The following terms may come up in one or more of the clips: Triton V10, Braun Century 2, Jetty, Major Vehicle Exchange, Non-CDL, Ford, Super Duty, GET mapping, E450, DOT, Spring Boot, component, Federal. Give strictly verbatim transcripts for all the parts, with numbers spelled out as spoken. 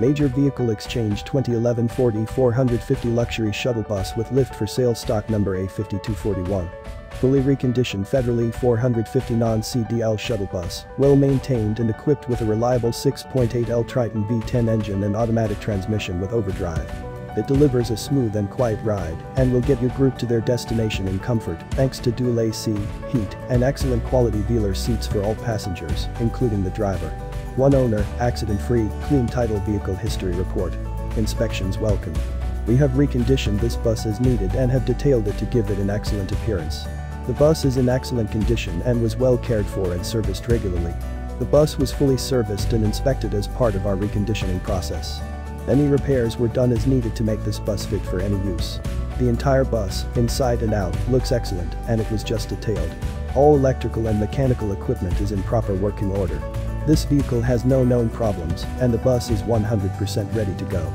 Major Vehicle Exchange twenty eleven Ford E four fifty Luxury Shuttle Bus with Lift for Sale, stock number A five two four one. Fully reconditioned Federal E four fifty non-C D L shuttle bus, well maintained and equipped with a reliable six point eight liter Triton V ten engine and automatic transmission with overdrive. It delivers a smooth and quiet ride and will get your group to their destination in comfort thanks to dual A C, heat, and excellent quality Velar seats for all passengers, including the driver. One owner, accident-free, clean title vehicle history report. Inspections welcome. We have reconditioned this bus as needed and have detailed it to give it an excellent appearance. The bus is in excellent condition and was well cared for and serviced regularly. The bus was fully serviced and inspected as part of our reconditioning process. Any repairs were done as needed to make this bus fit for any use. The entire bus, inside and out, looks excellent, and it was just detailed. All electrical and mechanical equipment is in proper working order. This vehicle has no known problems, and the bus is one hundred percent ready to go.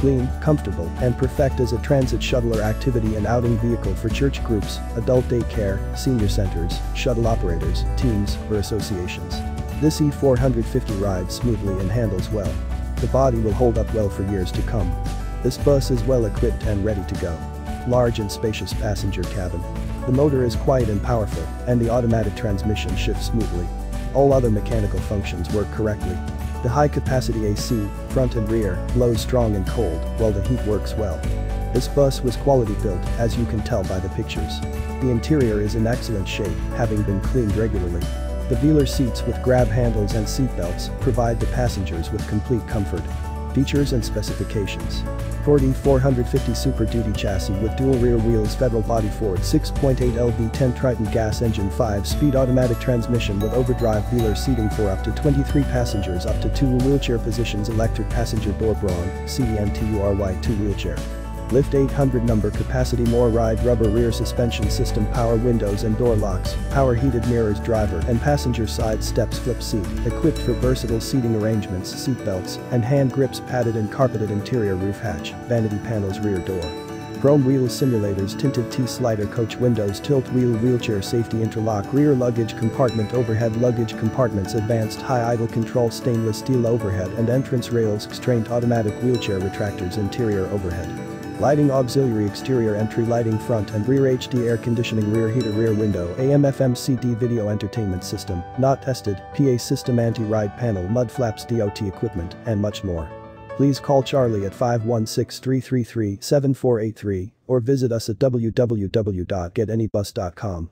Clean, comfortable, and perfect as a transit shuttle or activity and outing vehicle for church groups, adult daycare, senior centers, shuttle operators, teams, or associations. This E four fifty rides smoothly and handles well. The body will hold up well for years to come. This bus is well equipped and ready to go. Large and spacious passenger cabin. The motor is quiet and powerful, and the automatic transmission shifts smoothly. All other mechanical functions work correctly. The high-capacity A C, front and rear, blows strong and cold, while the heat works well. This bus was quality built, as you can tell by the pictures. The interior is in excellent shape, having been cleaned regularly. The Velar seats with grab handles and seat belts provide the passengers with complete comfort. Features and specifications. Ford E four fifty Super Duty chassis with dual rear wheels, Federal body, Ford six point eight liter V ten Triton gas engine, five speed automatic transmission with overdrive, Velar seating for up to twenty-three passengers, up to two wheelchair positions, electric passenger door, Braun Century two wheelchair. Lift eight hundred number capacity, more ride, rubber rear suspension system, power windows and door locks, power heated mirrors, driver and passenger side steps, flip seat, equipped for versatile seating arrangements, seat belts and hand grips, padded and carpeted interior, roof hatch, vanity panels, rear door. Chrome wheel simulators, tinted T-slider, coach windows, tilt wheel, wheelchair safety, interlock, rear luggage compartment, overhead luggage compartments, advanced high idle control, stainless steel overhead and entrance rails, constraint automatic wheelchair retractors, interior overhead. Lighting, auxiliary exterior entry lighting, front and rear H D air conditioning, rear heater, rear window, A M F M C D video entertainment system, not tested, P A system, anti-ride panel, mud flaps, D O T equipment, and much more. Please call Charlie at five one six, three three three, seven four eight three or visit us at w w w dot getanybus dot com.